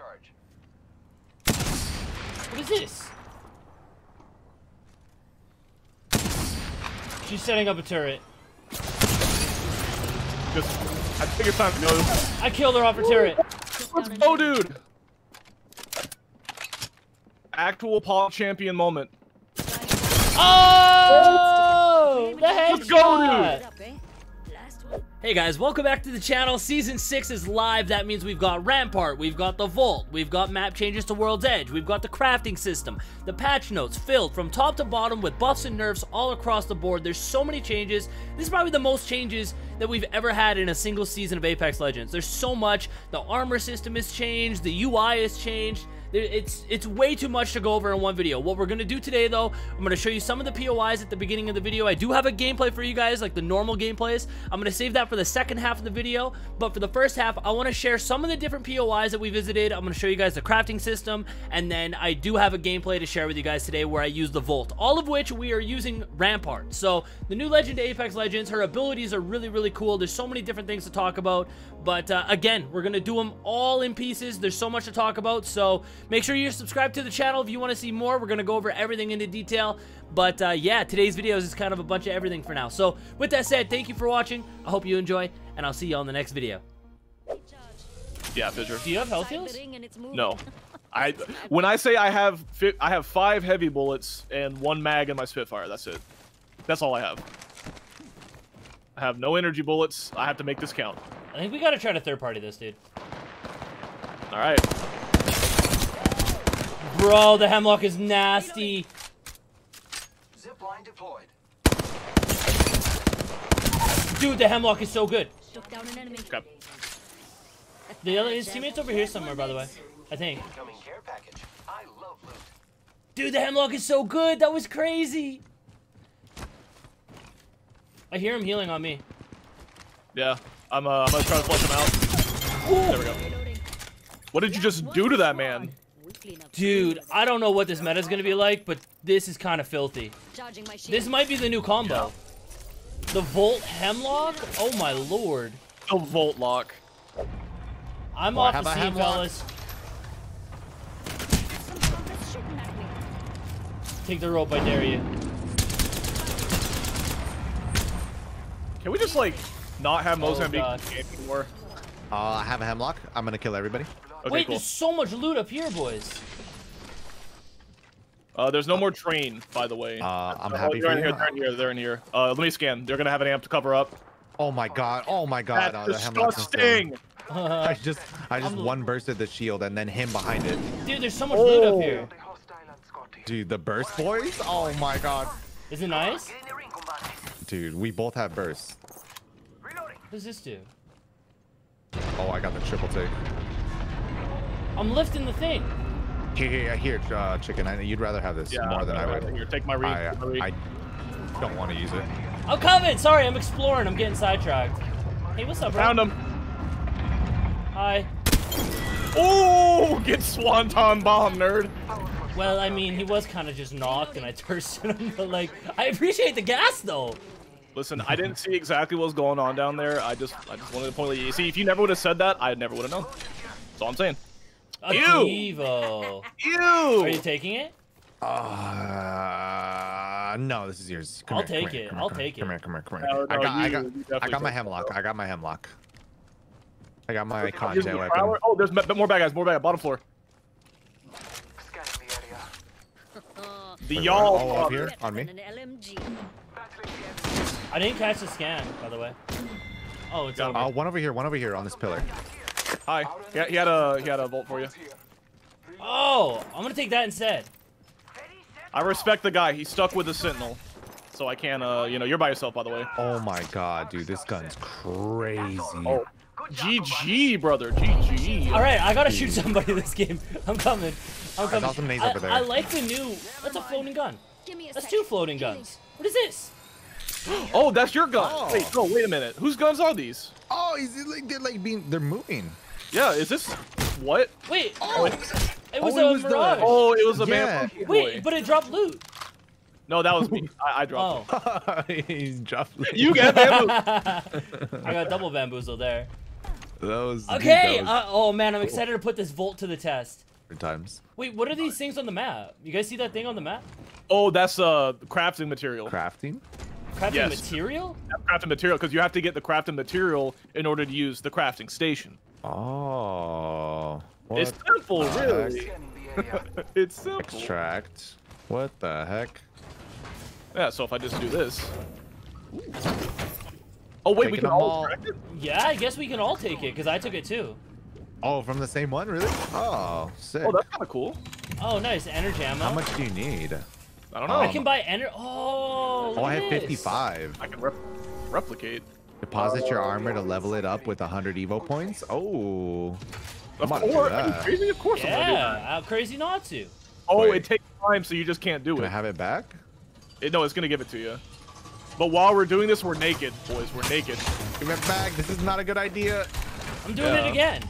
charge. What is this? She's setting up a turret. I figured time to know. I killed her off her turret. Let's go, dude. Actual Paul champion moment. Oh! The headshot. Let's go, dude. Hey guys, welcome back to the channel. Season 6 is live. That means we've got Rampart, we've got the Volt, we've got map changes to World's Edge, we've got the crafting system, the patch notes filled from top to bottom with buffs and nerfs all across the board. There's so many changes. This is probably the most changes that we've ever had in a single season of Apex Legends. There's so much. The armor system has changed, the UI has changed. It's way too much to go over in one video. What we're going to do today, though, I'm going to show you some of the POIs at the beginning of the video. I do have a gameplay for you guys, like the normal gameplays. I'm going to save that for the second half of the video. But for the first half, I want to share some of the different POIs that we visited. I'm going to show you guys the crafting system. And then I do have a gameplay to share with you guys today where I use the Volt. All of which we are using Rampart. So the new legend to Apex Legends, her abilities are really, really cool. There's so many different things to talk about. But again, we're going to do them all in pieces. There's so much to talk about. So make sure you're subscribed to the channel if you want to see more. We're going to go over everything into detail. But yeah, today's video is just kind of a bunch of everything for now. So with that said, thank you for watching. I hope you enjoy, and I'll see you on the next video. Yeah, Fisher. Do you have health heals? No. When I say I have 5 heavy bullets and 1 mag in my Spitfire, that's it. That's all I have. I have no energy bullets. I have to make this count. I think we got to try to third party this, dude. All right. Bro, the Hemlock is nasty. Zip line deployed. Dude, the Hemlock is so good. Took down an enemy. Okay. His teammate's over here somewhere, by the way. I think. I love loot. Dude, the Hemlock is so good. That was crazy. I hear him healing on me. Yeah, I'm gonna try to flush him out. Ooh. There we go. What did you just do to that man? Dude, I don't know what this meta is going to be like, but this is kind of filthy. This might be the new combo. Yeah. The Volt Hemlock? Oh my lord. The Volt Lock. I'm off the scene, fellas. Take the rope, I dare you. Can we just, like, not have Mozambique anymore? I have a Hemlock. I'm going to kill everybody. Okay, wait, cool. There's so much loot up here, boys. There's no more train, by the way. I'm happy. They're in here. They're in here. They're in here. Let me scan. They're gonna have an amp to cover up. Oh my god. Oh my god. That's disgusting. I just one bursted the shield and then him behind it. Dude, there's so much loot up here. Dude, the burst boys. Oh my god. Is it nice? Dude, we both have bursts. What does this do? Oh, I got the triple take. I'm lifting the thing. Here, chicken. You'd rather have this more than I would. Here, take my read. I don't want to use it. I'm coming. Sorry, I'm exploring. I'm getting sidetracked. Hey, what's up, bro? Found him. Hi. Oh, get swanton bomb, nerd. Well, I mean, he was kind of just knocked, and I thirsted him. But like, I appreciate the gas, though. Listen, I didn't see exactly what was going on down there. I just wanted to point out. See, if you never would have said that, I never would have known. That's all I'm saying. Ew. Ew! Are you taking it? No, this is yours. I'll take it. I'll take it. Come here, come here, come here. I got my Hemlock. I got my Hemlock. I got my contact weapon. Oh, there's more bad guys. More bad guys. Bottom floor. The y'all up here on me. I didn't catch the scan, by the way. Oh, it's over. One over here. One over here on this pillar. Hi. He had a Volt for you. Oh, I'm gonna take that instead. I respect the guy. He's stuck with the Sentinel, so I can't. You know, you're by yourself, by the way. Oh my God, dude, this gun's crazy. Oh. GG, brother. GG. All right, I gotta shoot somebody this game. I'm coming. I'm coming. I saw some nades over there. I like the new. That's a floating gun. That's 2 floating guns. What is this? Oh, that's your gun. Oh. Wait, no, wait a minute. Whose guns are these? Oh, they're moving. Yeah, is this what? Wait, it was a Mirage. Oh, it was a man. Wait, but it dropped loot. No, that was me. I dropped it. He dropped loot. You got bamboozled. I got double bamboozled there. Okay. Oh man, I'm excited to put this Volt to the test. Wait, what are these things on the map? You guys see that thing on the map? Oh, that's crafting material. Crafting? Crafting material? That's crafting material, because you have to get the crafting material in order to use the crafting station. Oh. What? It's simple, really. It's simple. Extract. What the heck? Yeah, so if I just do this. Oh, wait, we can all extract it? Yeah, I guess we can all take it, because I took it too. Oh, from the same one, really? Oh, sick. Oh, that's kind of cool. Oh, nice. Energy ammo. How much do you need? I don't know. I can buy energy. Oh, I have 55. I can replicate. Deposit your armor to level it up with 100 Evo points. Oh. Of course I'm going to do that. Yeah, crazy not to. Oh, wait. It takes time, so you just can't do it. Can I have it back? No, it's going to give it to you. But while we're doing this, we're naked, boys. We're naked. Give it back. This is not a good idea. I'm doing it again.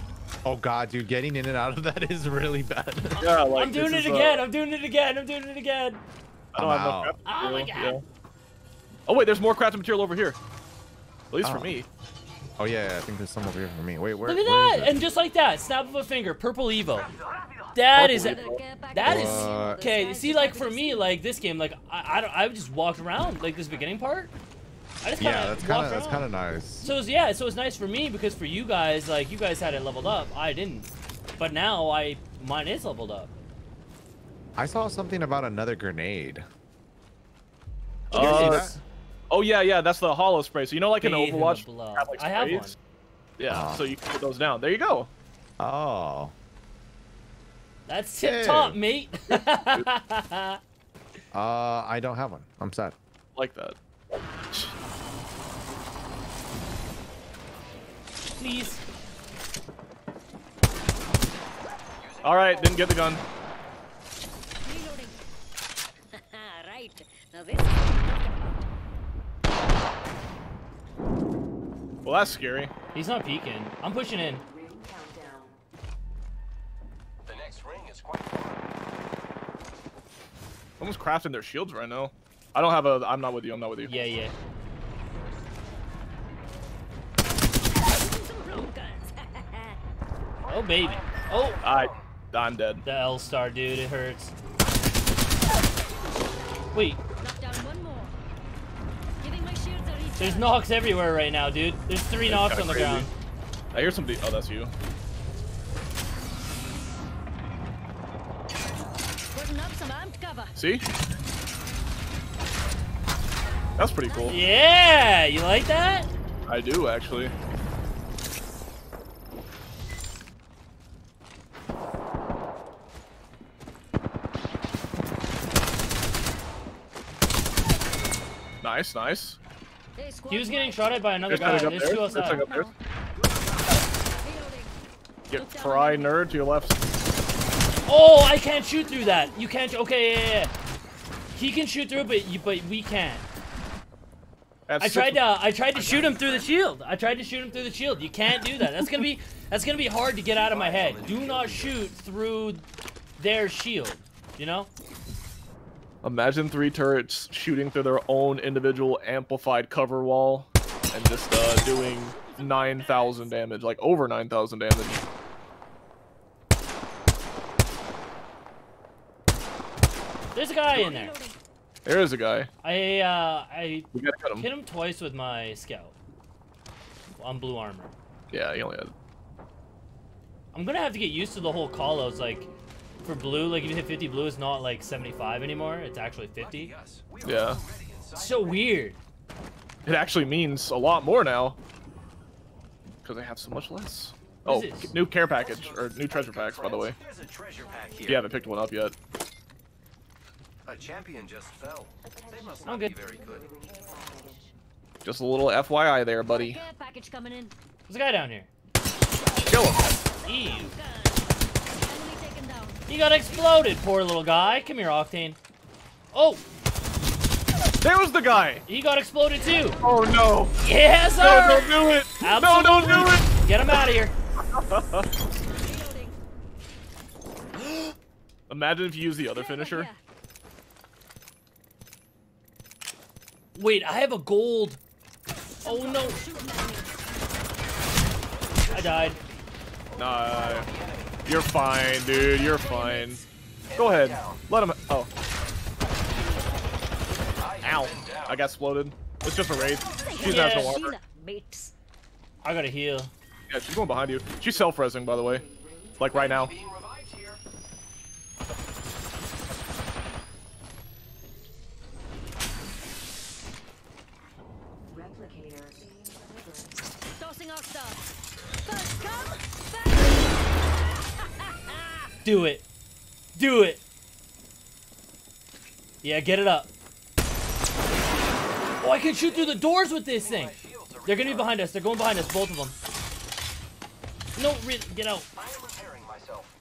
Oh god, dude, getting in and out of that is really bad. Yeah, like, I'm doing it again. I'm doing it again. I'm doing it again. I don't have enough crafting material. Oh my god. Yeah. Oh wait, there's more crafting material over here. At least for me. Oh yeah, I think there's some over here for me. Wait, where? Look at that! And just like that, snap of a finger, purple Evo. That is okay. See, like for me, like this game, like I just walked around like this beginning part. I just that's kind of nice. So it's, yeah, so it's nice for me because for you guys, like you guys had it leveled up, I didn't. But now mine is leveled up. I saw something about another grenade. Oh yeah, yeah, that's the hollow spray. So you know, like in Overwatch, have, like, I have one. Yeah, so you can put those down. There you go. Oh, that's tip top, mate. I don't have one. I'm sad. Like that. Please. All right, didn't get the gun. Reloading. Right. Now this. Well, that's scary. He's not peeking. I'm pushing in. The next ring is quite far. Someone's crafting their shields right now. I don't have a. I'm not with you. I'm not with you. Yeah, yeah. Oh baby. Oh. I'm dead. The L-Star, dude. It hurts. Wait. There's knocks everywhere right now, dude. There's three knocks on the ground. I hear somebody. Oh, that's you. See? That's pretty cool. Yeah, you like that? I do, actually. Nice, nice. He was getting shot at by another guy. There's two outside. Get fry, nerd, to your left. Oh, I can't shoot through that. You can't. Okay, yeah, yeah. He can shoot through, but we can't. I tried to shoot him through the shield. I tried to shoot him through the shield. You can't do that. That's gonna be hard to get out of my head. Do not shoot through their shield. You know? Imagine three turrets shooting through their own individual amplified cover wall and just doing 9,000 damage, like over 9,000 damage. There's a guy in there. There is a guy. I hit him twice with my scout on blue armor. Yeah, he only had. I'm gonna have to get used to the whole callouts. Like for blue, like if you hit 50 blue, it's not like 75 anymore. It's actually 50. Yeah. So weird. It actually means a lot more now because I have so much less. Oh, new care package or new treasure packs, by the way. If you haven't picked one up yet. A champion just fell. They must not be very good. Just a little FYI there, buddy. Package coming in. There's a guy down here. Kill him. He got exploded, poor little guy. Come here, Octane. Oh. There was the guy. He got exploded too. Oh no. Yes, sir. No, don't do it. Absolutely. No, don't do it. Get him out of here. Imagine if you use the other finisher. Wait, I have a gold. Oh no. I I died. Nah, you're fine, dude. You're fine. Go ahead. Let him. Oh. Ow. I got exploded. It's just a Wraith. She's not the walker. I gotta heal. Yeah, she's going behind you. She's self-resing, by the way. Like right now. Do it. Do it. Yeah, get it up. Oh, I can shoot through the doors with this thing. They're gonna be behind us. They're going behind us, both of them. No, really, get out. I am repairing myself.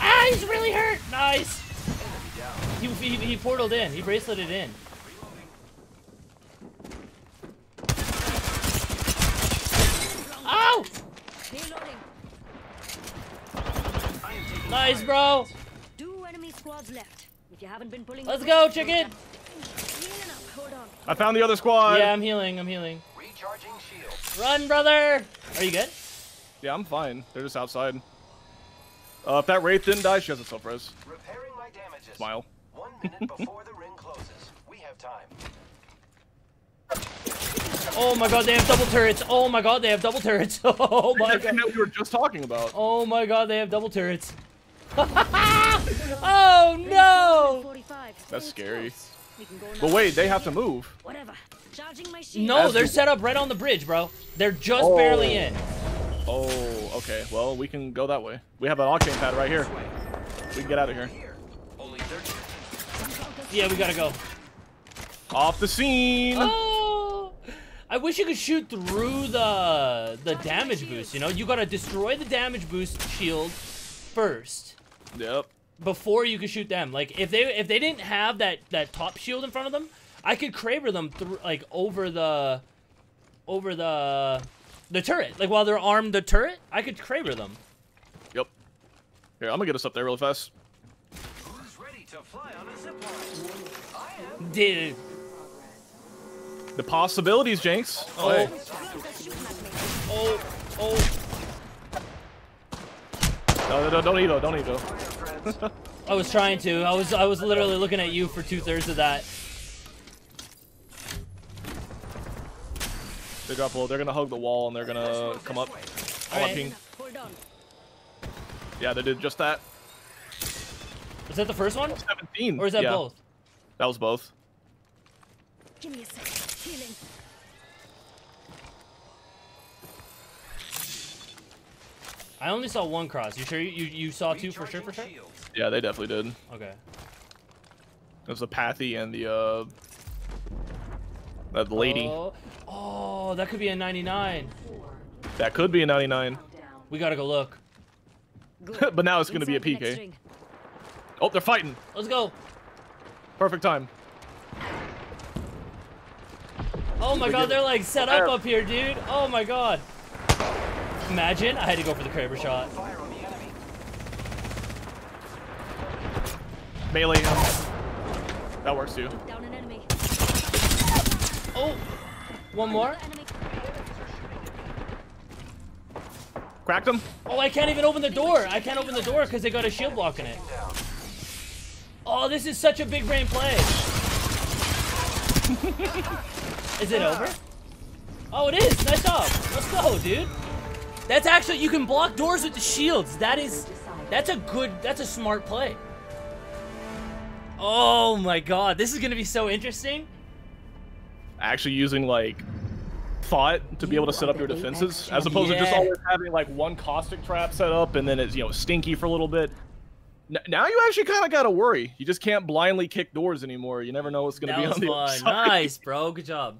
Ah, he's really hurt. Nice. He portaled in. He braceleted in. Ow! Nice, bro. Let's go, chicken. I found the other squad. Yeah, I'm healing. I'm healing. Run, brother. Are you good? Yeah, I'm fine. They're just outside. If that Wraith didn't die, she has a self-res. Repairing my damages. Smile. 1 minute before the ring closes. We have time. Oh my god, they have double turrets. Oh my god, they have double turrets. Oh my god. We were just talking about. Oh my god, they have double turrets. Oh no! That's scary. But wait, they have to move. Whatever. Charging my shield. No, they're set up right on the bridge, bro. They're just barely in. Oh, okay. Well, we can go that way. We have an Octane pad right here. We can get out of here. Yeah, we gotta go. Off the scene. Oh, I wish you could shoot through the damage boost, you know? You gotta destroy the damage boost shield first. Yep. Before you could shoot them. Like, if they didn't have that top shield in front of them, I could Kraber them through, like, over the turret. Like, while they're armed the turret, I could Kraber them. Yep. Here, I'm gonna get us up there real fast. Who's ready to fly on a zip line? I am. Dude. The possibilities, Jinx. Oh. Hey. Oh. Oh. No, don't eat though, don't eat though. I was trying to. I was literally looking at you for 2/3 of that. They drop low. They're gonna hug the wall and they're gonna come up. Right. Yeah, they did just that. Was that the first one? 17. Or is that both? That was both. Give me a second. Healing. I only saw one cross. You sure you saw two for sure? For sure. Yeah, they definitely did. Okay. It was the Pathy and the that lady. Oh, that could be a 99. That could be a 99. We gotta go look. But now it's gonna be a PK. Oh, they're fighting. Let's go. Perfect time. Oh my god, they're like set up here, dude. Oh my god. Imagine I had to go for the Kraber shot. Melee. That works too. Down an enemy. Oh, one more. Cracked him. Oh, I can't even open the door. I can't open the door because they got a shield blocking it. Oh, this is such a big brain play. Is it over? Oh, it is. Nice job. Let's go, dude. That's actually, you can block doors with the shields. That's a smart play. Oh my god, this is gonna be so interesting. Actually using like thought to be able to set up your defenses as opposed to just always having like one caustic trap set up and then it's, you know, stinky for a little bit. Now you actually kind of gotta worry. You just can't blindly kick doors anymore. You never know what's gonna be on the other side. Nice, bro, good job.